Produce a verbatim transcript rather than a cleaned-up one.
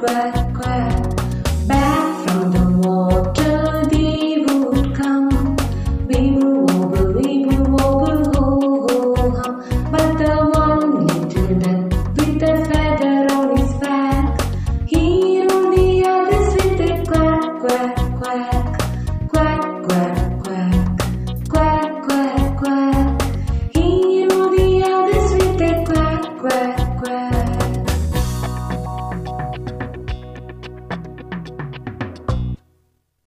crack, crack.